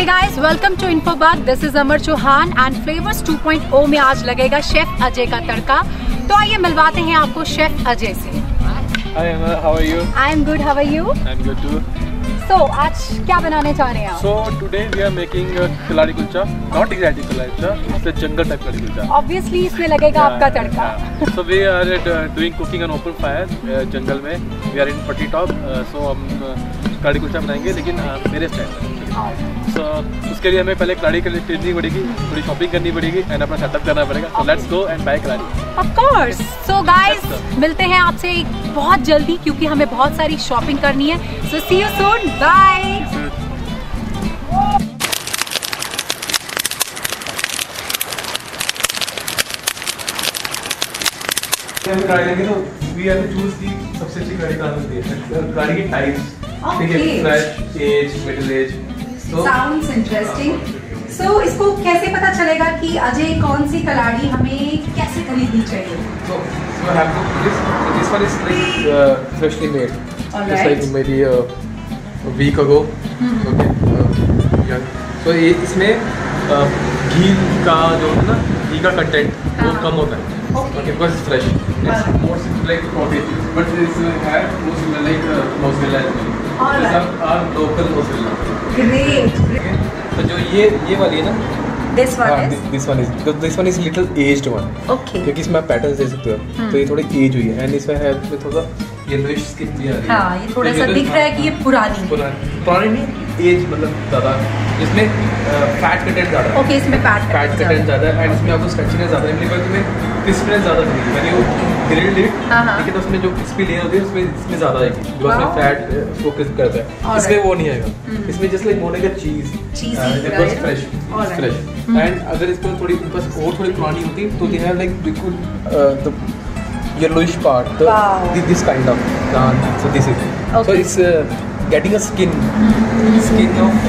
Hey guys, welcome to Infobug. This is Amar Chauhan and Flavors 2.0 में आज लगेगा chef Ajay का तड़का. तो आइए मिलवाते हैं आपको शेफ अजय से. Hi Amar, how are you? I am good. How are you? I am good too. So आज क्या बनाने जा रहे हैं आप? So today we are making Kalaadi Kulcha. Not exactly Kalaadi Kulcha. It's a jungle type Kalaadi Kulcha. Obviously इसमें लगेगा आपका तड़का. So we are doing cooking on open fire jungle में. We are in Patnitop. So हम Kalaadi Kulcha बनाएंगे लेकिन मेरे style. So उसके लिए हमें पहले कलाड़ी के लिए ट्रेनिंग पड़ेगी, थोड़ी शॉपिंग करनी पड़ेगी एंड अपना सेटअप करना पड़ेगा. So let's go and buy kalari. Of course. So guys मिलते हैं आपसे बहुत जल्दी क्योंकि हमें बहुत सारी शॉपिंग करनी है. So see you soon. Bye. We have to choose the सबसे अच्छी कलाड़ी कहाँ मिलती है. कलाड़ी की types. Okay. Fresh, aged, middle aged. So, sounds interesting. So इसको कैसे पता चलेगा कि अजय कौन सी कलाड़ी हमें कैसे खरीदनी चाहिए? So you have to this one is like freshly made. Alright. Just like maybe a week ago. Okay. Yeah. So इसमें घी का जो है ना घी का content वो कम होता है. Okay. Because it's fresh. It's more like protein, but it's have more similar like mozzarella. Alright. Some are local mozzarella. Great. So जो ये वाली है ना? This one is because this one is little aged one. Okay. क्योंकि इसमें patterns दे सकते हो. तो ये थोड़ी एज हुई है and इसमें है थोड़ा येलोइश स्किन भी आ रही है. हाँ ये थोड़ा सा दिख रहा है कि ये पुरानी नहीं एज मतलब ज़्यादा इसमें फैट कंटेंट ज़्यादा है. Okay इसमें फैट कंटेंट ज़्यादा है and इसमें आपको स्ट्रेचिंग ज़्यादा मिलेगी और इसमें क्रिस्पनेस ज़्यादा मिलेगी. मैंने वो ग्रिल्ड इट लेकिन उसमें जो क्रिस्पी लेयर होती है इसमें ज़्यादा आएगी जो अपने फैट फोकस करता है. इसमें वो नहीं आएगा. इसमें जैसे होने का चीज़ फ्रेश एंड अगर इसमें थोड़ी बस और थोड़ी पुरानी होती तो ये है लाइक बिल्कुल yellowish part. Wow. This kind of so this is okay. So it's getting a skin of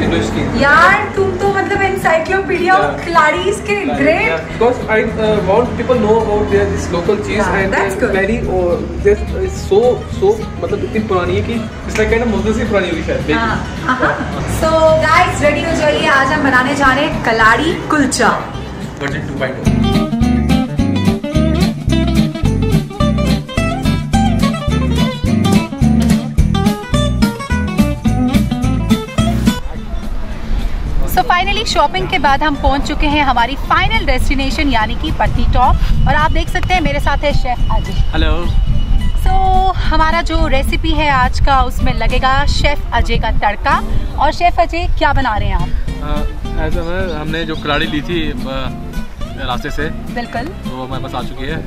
yellowish skin. Yaar tum to matlab encyclopedia of Kaladi's ke great. Yeah. Because I want people know about their this local cheese. Yeah, and that's good. Very it's so matlab itni purani hai ki it's like kind of muzde se purani hogi shayad. So guys ready ho jaiye, aaj hum banane ja rahe hain Kalaadi Kulcha version 2.0. तो finally shopping के बाद हम पहुंच चुके हैं हमारी final destination यानी कि पटनीटॉप और आप देख सकते हैं मेरे साथ है शेफ अजय. हेलो. सो हमारा जो रेसिपी है आज का उसमें लगेगा शेफ अजय का तड़का. और शेफ अजय क्या बना रहे हैं आप? ऐसा हमने जो कलाड़ी ली थी रास्ते से बिल्कुल वो हमारे पास आ चुकी है.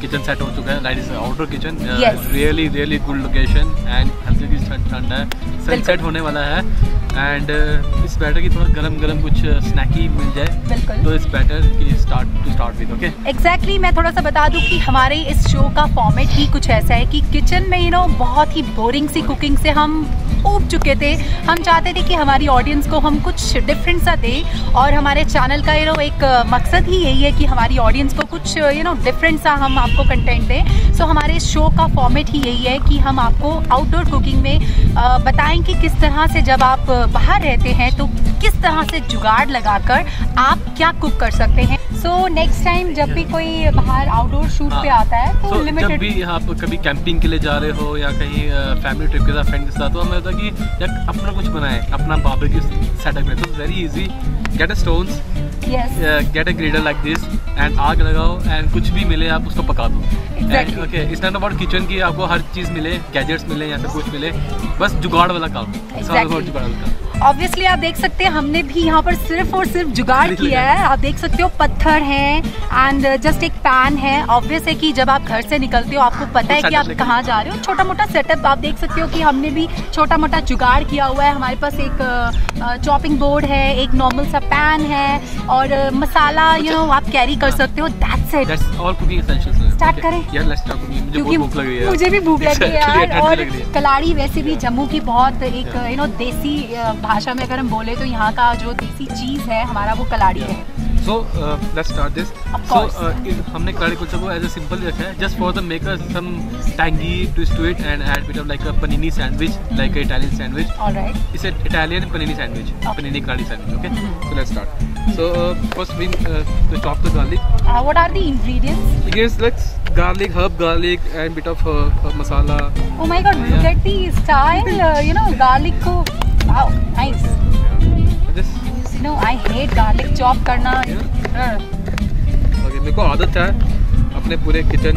किचन सेट हो चुका है. Light is outdoor kitchen. Really really good location and हल्की की ठंड है. सनसेट होने वाला है एंड इट्स बेटर कि थोड़ा गरम कुछ स्नैकी मिल जाए. बिल्कुल. तो इट्स बेटर कि स्टार्ट विद ओके. एग्जैक्टली. मैं थोड़ा सा बता दूं कि हमारे इस शो का फॉर्मेट ही कुछ ऐसा है कि किचन में बहुत ही बोरिंग सी कुकिंग से हम ऊब चुके थे. हम चाहते थे कि हमारी ऑडियंस को हम कुछ डिफरेंट सा दें और हमारे चैनल का एक मकसद ही यही है कि हमारी ऑडियंस को कुछ डिफरेंट सा हम आपको कंटेंट दें. सो हमारे शो का फॉर्मेट ही यही है कि हम आपको आउटडोर कुकिंग में बताएं कि किस तरह से जब आप बाहर रहते हैं तो किस तरह से जुगाड़ लगाकर आप क्या कुक कर सकते हैं. सो नेक्स्ट टाइम जब भी कोई बाहर आउटडोर शूट पे आता है तो जब भी आप कभी कैंपिंग के लिए जा रहे हो या कहीं फैमिली ट्रिप के साथ फ्रेंड के साथ तो हमें होता है कि अपना कुछ बनाए अपना बारबेक्यू सेटअप है. तो very easy. Get a stones. Yes. Get a griddle like this and आग लगाओ and कुछ भी मिले आप उसको पका दो. Exactly. Okay. It's not about kitchen की आपको हर चीज़ मिले गैजेट्स मिले या सब कुछ मिले बस जुगाड़ वाला काम. Exactly. जुगाड़ वाला काम. Obviously आप देख सकते हैं हमने भी यहाँ पर सिर्फ और सिर्फ जुगाड़ किया है. आप देख सकते हो पत्थर हैं एंड जस्ट एक पैन है. ऑब्वियस है कि जब आप घर से निकलते हो आपको पता है कि आप कहाँ जा रहे हो. छोटा मोटा सेटअप आप देख सकते हो कि हमने भी छोटा मोटा जुगाड़ किया हुआ है. हमारे पास एक चॉपिंग बोर्ड है एक नॉर्मल सा पैन है और मसाला आप कैरी कर सकते हो. That's it. और कुकिंग एसेंशियल्स स्टार्ट करें यार. Let's start cooking. मुझे भूख लग रही है. मुझे भी भूख लग रही है यार. और कलाड़ी वैसे भी जम्मू की बहुत एक देसी भाषा में अगर हम बोले तो यहाँ का जो देसी चीज़ है हमारा वो कलाड़ी है. So let's start this. हमने कलाड़ी कुलचा को as a simple रखा है, just for the maker some tangy twist to it and add bit of like a panini sandwich, like an Italian sandwich. All right. It's an Italian panini sandwich, panini kalaadi sandwich. Okay. So let's start. So first we chop the garlic. What are the ingredients? Yes, let's garlic, herb garlic and bit of herb masala. Oh my God! Look at the style. You know, garlic ko. Wow, nice. This. No, I hate garlic chop करना. Okay, मेरे को आदत है अपने पूरे kitchen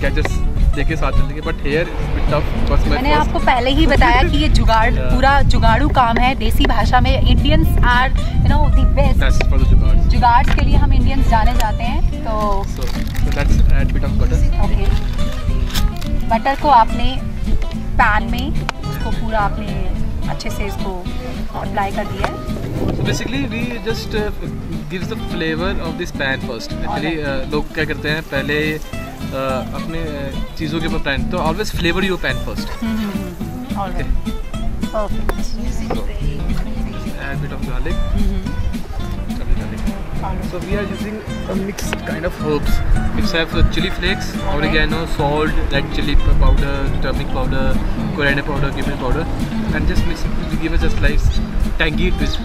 gadgets देके साथ चलने के, बट हेयर इज टफ. बस मैंने आपको पहले ही बताया कि ये जुगाड़ पूरा जुगाड़ू काम है. देसी भाषा में Indians are you know the best for the jugaad. जुगाड़ के लिए हम इंडियंस जाने जाते हैं. तो let's add bit of butter. Okay, butter को आपने पैन में इसको पूरा आपने अच्छे से इसको अप्लाई कर दिया है. So basically we just gives the flavor of this pan first. Actually लोग क्या करते हैं पहले अपने चीजों के ऊपर पैन, तो always flavor your pan first. All right. Perfect. Add bit of garlic. So we are using a mixed kind of herbs. We have chili flakes, oregano, salt, red chili powder, turmeric powder, coriander powder, cumin powder, and just mix it to give us a slice. Tangy twist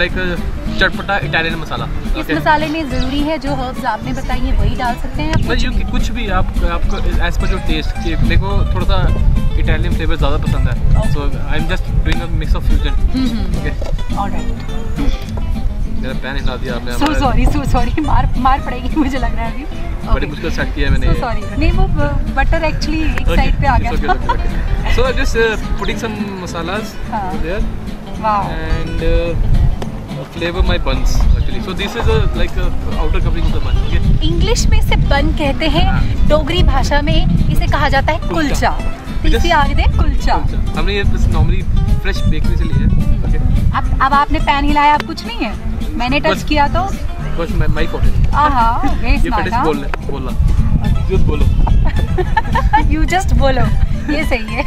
like चटपटा Italian masala. इस मसाले में ज़रूरी है जो herbs आपने बताई हैं वही डाल सकते हैं आप. यू कुछ भी आपको एज पर योर टेस्ट. मेरे को थोड़ा सा इटालियन फ्लेवर ज़्यादा पसंद है, so I am just doing a mix of fusion. Okay, alright. मेरा पैन हिला दिया आपने. सो सॉरी मार पड़ेगी मुझे लग रहा है अभी. बड़ी मुश्किल सेट किया मैंने. सो सॉरी, नहीं वो बटर एक्चुअली एक साइड पे आ गया. So just putting some masalas there. Wow. And flavor my buns actually. So this is a like a outer covering of the bun. Okay. English में इसे bun कहते हैं. डोगरी भाषा में इसे कहा जाता है कुलचा. इसे आगे दे कुलचा. हमने ये normally fresh bakery से लिया है. Okay. अब आपने पैन हिलाया, अब कुछ नहीं है. मैंने touch किया तो. बस मैं कोटेड. आहा. ये पेटिस बोला. Just बोलो. You just बोलो. ये सही है.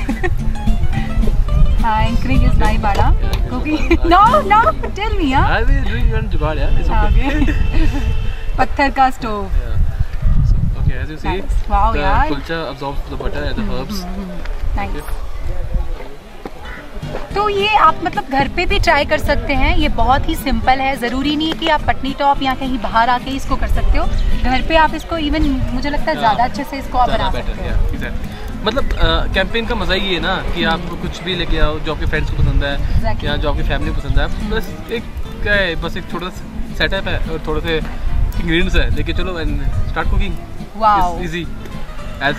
Anchoring is my bada. Cooking? No. Tell me, yeah. I was doing one jugaad, yeah. It's okay. पत्थर का stove. Yeah. So, okay, as you see, nice. Wow, the kulcha absorbs the butter and the herbs. Nice. Okay. तो ये आप मतलब घर पे भी try कर सकते हैं. ये बहुत ही simple है. ज़रूरी नहीं कि आप पटनीटॉप या कहीं बाहर आके इसको कर सकते हो. घर पे आप इसको even मुझे लगता है ज़्यादा अच्छे से इसको आप बना सकते हो. Yeah, exactly. मतलब कैंपेन का मज़ा ही है ना कि आप कुछ भी लेके आओ जो आपके फ्रेंड्स को पसंद है. Exactly. या जो आपकी फैमिली को पसंद है. बस एक क्या है, बस एक छोटा सा सेटअप है और थोड़े से इंग्रेडिएंट्स है, लेके चलो and start cooking. Wow, easy as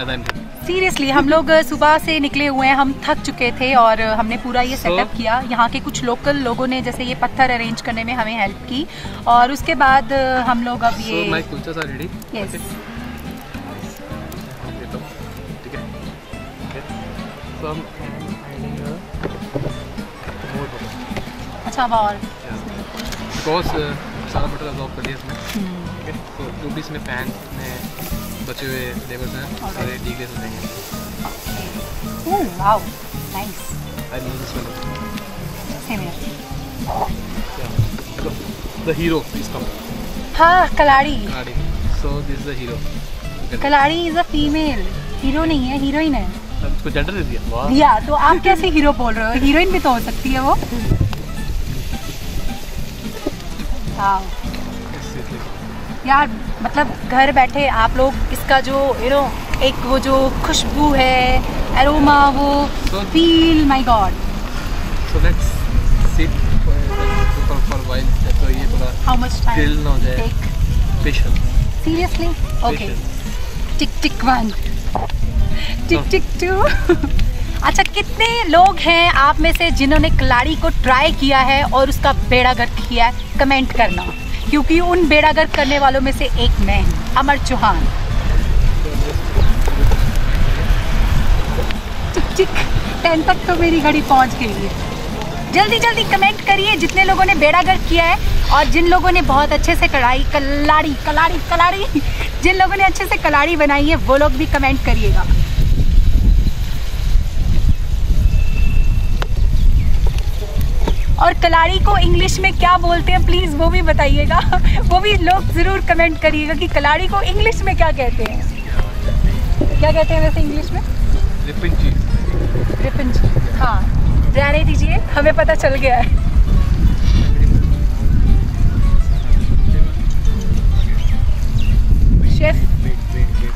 I am. Seriously हम लोग सुबह से निकले हुए हैं, हम थक चुके थे और हमने पूरा ये सेटअप किया. यहाँ के कुछ लोकल लोगों ने जैसे ये पत्थर अरेंज करने में हमें हेल्प की और उसके बाद हम लोग अब ये my kulcha are ready. Yes. अच्छा बाहर बिकॉज सारा बटर अब्सॉर्ब कर लिया इसमें. तो जो भी इसमें पैन में बचे हुए फ्लेवर्स हैं सारे डीग्रेड हो जाएंगे. Oh wow, nice. I love this one. The hero is coming. हां, kaladi. So this is the hero. Kalari is a female. Hero नहीं है, हीरोइन है. उसको जेंडर दे दिया. वाह. या तो आप कैसे हीरो बोल रहे हो, हीरोइन भी तो हो सकती है वो. वाओ यार, मतलब घर बैठे आप लोग इसका जो यू नो एक वो जो खुशबू है, एरोमा, वो feel. My god. So let's sit for while. तो ये थोड़ा how much time till no they patience. Seriously. Okay. Tick tick 1, tick tick 2. अच्छा, कितने लोग हैं आप में से जिन्होंने कलाड़ी को ट्राई किया है और उसका बेड़ा गर्क किया है? कमेंट करना, क्योंकि उन बेड़ा गर्क करने वालों में से एक मैं हूँ, अमर चौहान. टिक टिक 10 तक तो मेरी घड़ी पहुँच गई है. जल्दी जल्दी कमेंट करिए जितने लोगों ने बेड़ा गर्क किया है और जिन लोगों ने बहुत अच्छे से कलाड़ी जिन लोगों ने अच्छे से कलाड़ी बनाई है वो लोग भी कमेंट करिएगा. और कलाड़ी को इंग्लिश में क्या बोलते हैं प्लीज़ वो भी बताइएगा, वो भी लोग ज़रूर कमेंट करिएगा कि कलाड़ी को इंग्लिश में क्या कहते हैं, क्या कहते हैं वैसे इंग्लिश में? रिपन चीज। रिपन चीज, हाँ रहने दीजिए, हमें पता चल गया है। Chef,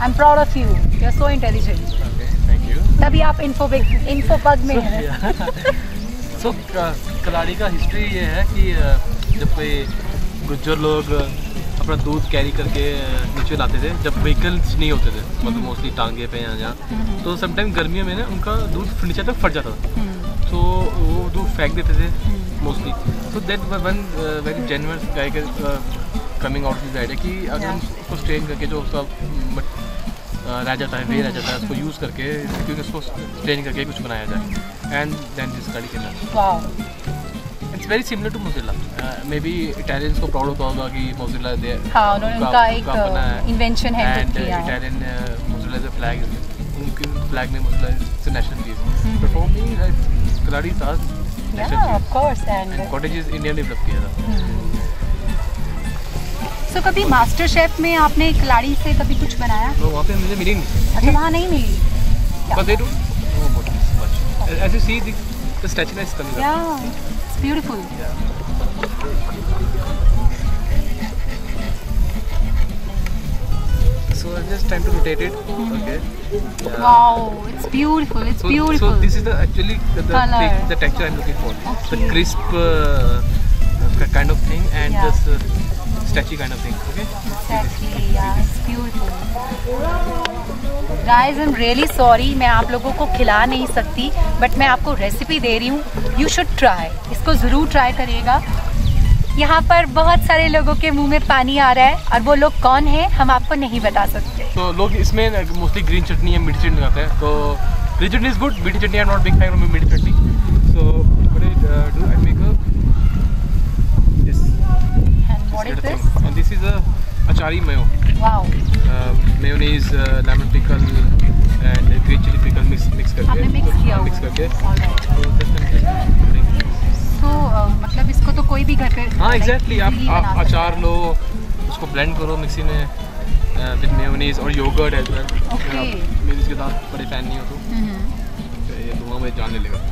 I'm proud of you. You're so intelligent. Okay, thank you. तभी आप Infobug में हैं। So कलाड़ी का हिस्ट्री ये है कि जब कोई गुज्जर लोग अपना दूध कैरी करके नीचे लाते थे, जब व्हीकल्स नहीं होते थे, मतलब मोस्टली टांगे पे या जहाँ, तो समटाइम गर्मियों में ना उनका दूध फर्नीचर तक फट जाता था, तो वो दूध फेंक देते थे mostly. So that was one very generous guy coming out this idea कि अगर हम उसको स्ट्रेन करके जो उसका रह जाता है वे रह जाता है उसको यूज़ करके, क्योंकि उसको स्ट्रेन करके कुछ बनाया जाए एंड देन दिस कड़ी करना। It's very similar to mozzarella, may be Italians को प्राउड होता होगा कि मोजिला दे उनका एक इन्वेंशन है and Italian mozzarella is a flag, उनके फ्लैग में मोजिला इज अ नेशनल चीज, बट फॉर मी कलाड़ी था national, of course, and cottages India ने डेवलप किया था। तो कभी मास्टर शेफ में आपने कलाड़ी से कभी कुछ बनाया? तो वहाँ पे मुझे मिली नहीं। अच्छा वहाँ नहीं मिली? But they do. Oh, but it's much. As you see, the statue is coming up. Yeah, it's beautiful. Yeah. So I'm just trying to rotate it. Okay. Yeah. Wow, it's beautiful. It's beautiful. So this is the actually the texture I'm looking for. Okay. The crisp kind of thing and yeah. This. Stretchy kind of thing, okay? Exactly, yeah, it's beautiful. Guys, I'm really sorry, मैं आप लोगों को खिला नहीं सकती, but मैं आपको recipe दे रही हूँ. You should try. इसको ज़रूर ट्राई करिएगा. यहाँ पर बहुत सारे लोगों के मुंह में पानी आ रहा है और वो लोग कौन हैं हम आपको नहीं बता सकते. तो लोग इसमें मोस्टली ग्रीन चटनी या मिर्ची लगाते हैं. तो ग्रीन चटनी is good, मिर्ची चटनी I'm not big fan of मिर्ची चटनी. So what do I make a What is this? And this is a achari mayo. Wow. Mayonnaise, lemon pickle, and green chili pickle mix करके. हमने mix किया हुआ. Mix करके. तो मतलब इसको तो कोई भी घर पे. हाँ exactly. आप अचार लो, उसको blend करो मिक्सी में with mayonnaise और yogurt as well. Okay. मेरे इसके दांत बड़े fan नहीं हो तो. ये तो वहाँ मैं जान ले लेगा.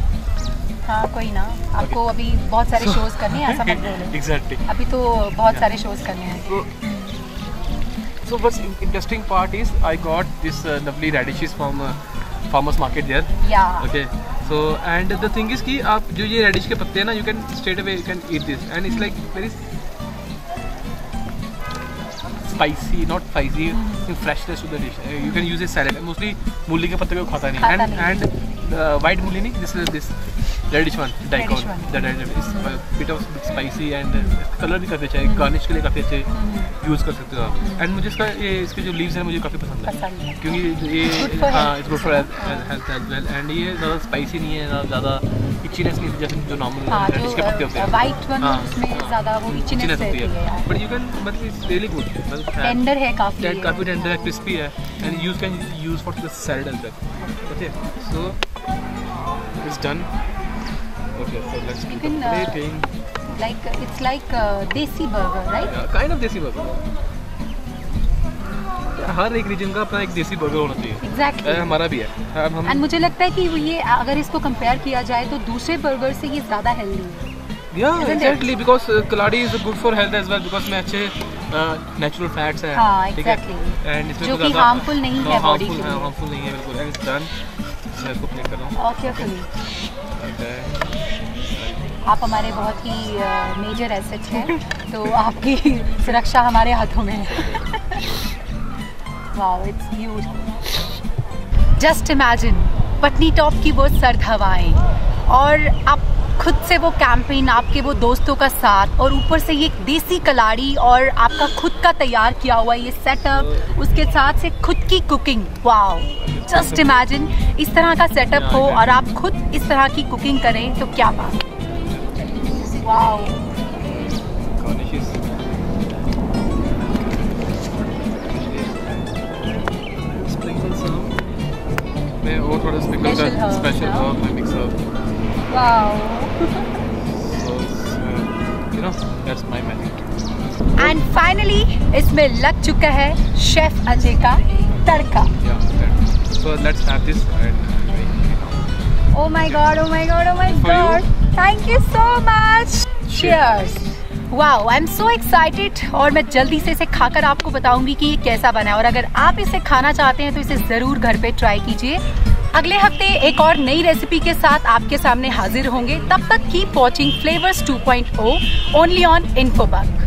हाँ कोई ना, आपको अभी बहुत सारे शोज करने हैं ऐसा मत बोलो. Exactly. अभी तो बहुत सारे शोज करने हैं. So what's interesting part is I got this lovely radishes from farmers market there. Yeah. Okay. So and the thing is कि आप जो ये radish के पत्ते हैं ना, you can straight away you can eat this and it's like very spicy, not spicy, freshness to the dish. You can use it salad. Mostly मूली के पत्ते को खाता नहीं. And white मूली नहीं, this radish one daikon that is bit of spicy and colour भी काफ़ी अच्छा है, गार्निश के लिए काफ़ी अच्छे यूज़ कर सकते हो आप. एंड मुझे इसका ये इसके जो लीव्स हैं मुझे काफ़ी पसंद है क्योंकि ये हाँ it's good for health as well and ये ज़्यादा स्पाइसी नहीं है, ज़्यादा इचीनेस नहीं जैसे जो नॉर्मल रेडिश के पत्ते होते हैं वाइट वन उसमें ज़्यादा वो इचीनेस होती है, बट यू कैन मतलब इट्स रियली गुड, टेंडर है काफ़ी टेंडर है, क्रिस्पी है and you can use for the salad as well. Okay so it's done. Okay, so let's do the plating. Like it's like desi burger, right? Yeah, kind of desi burger. हर एक region का अपना एक देसी burger होना चाहिए. Exactly. हमारा भी है. And मुझे लगता है कि ये अगर इसको कंपेयर किया जाए तो दूसरे बर्गर से ये ज़्यादा हेल्दी है. Yeah, exactly. Because kalari is good for health as well because में अच्छे नेचुरल फैट्स हैं. हाँ, exactly. And इसमें जो कि हार्मफुल नहीं है बॉडी के लिए. हार्मफुल नहीं है बिल्कुल. And it's done. मैं इसको प्लेट कर रहा हूँ. Okay, okay. आप हमारे बहुत ही मेजर एसेट हैं तो आपकी सुरक्षा हमारे हाथों में है. Wow it's beautiful. Just imagine Patnitop की वो सर्द हवाएं और आप खुद से वो कैंपेन, आपके वो दोस्तों का साथ और ऊपर से ये देसी कलाड़ी और आपका खुद का तैयार किया हुआ ये सेटअप, उसके साथ से खुद की कुकिंग. वाओ जस्ट इमेजिन इस तरह का सेटअप हो और आप खुद इस तरह की कुकिंग करें तो क्या बात. Wow. Garnish is. Sprinkle some. मैं और थोड़ा sprinkle कर special herb मैं mix up. Wow. So you know, that's my method. And finally, इसमें लग चुका है शेफ अजय का तड़का. Yeah, that. So let's have this. Oh my god! Oh my god! Oh my god! Thank you so much. Cheers. Wow, I'm so excited. और मैं जल्दी से इसे खाकर आपको बताऊंगी कि ये कैसा बना है. और अगर आप इसे खाना चाहते हैं तो इसे जरूर घर पे ट्राई कीजिए. अगले हफ्ते एक और नई रेसिपी के साथ आपके सामने हाजिर होंगे. तब तक keep watching flavours 2.0 only on इन्फोबग.